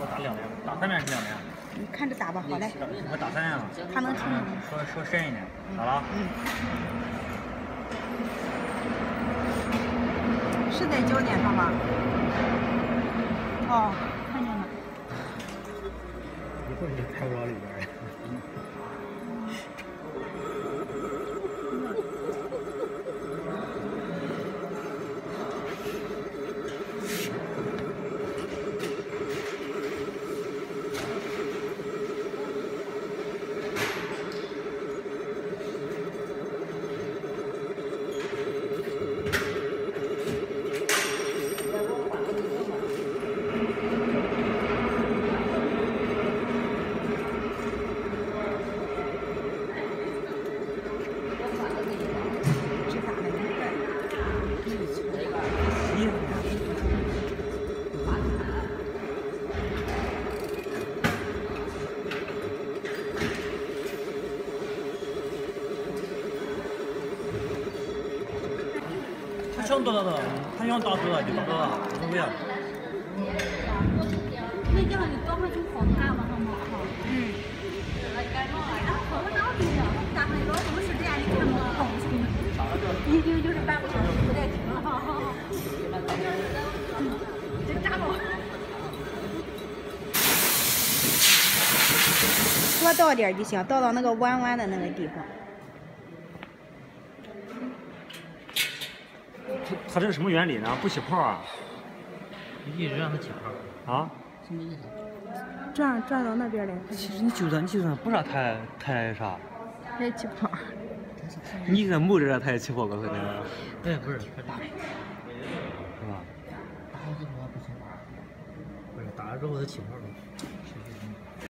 我打两遍，打三遍是两遍。你看着打吧，好嘞。我打三遍了。他能听你。说深一点，好了。嗯。是在焦点上吗？哦，看见了。一会儿你看不着里边了。 想多少多少，他想打多少就打多少，无所谓啊。那要你刚才就好看了，好不好？嗯。然后你老总是这样，你看不好什么？一丢就是半个小时不带停了，哈哈。这扎我。多倒点就行，倒到那个弯弯的那个地方。 它这是什么原理呢？不起泡啊！一直让它起泡啊？什么意思？转到那边来。其实你就算不让它啥，它也起泡。你这木着让它也起泡，告诉你。哎，不是，它打，是吧？打了之后它不起泡，不是打了之后它起泡了。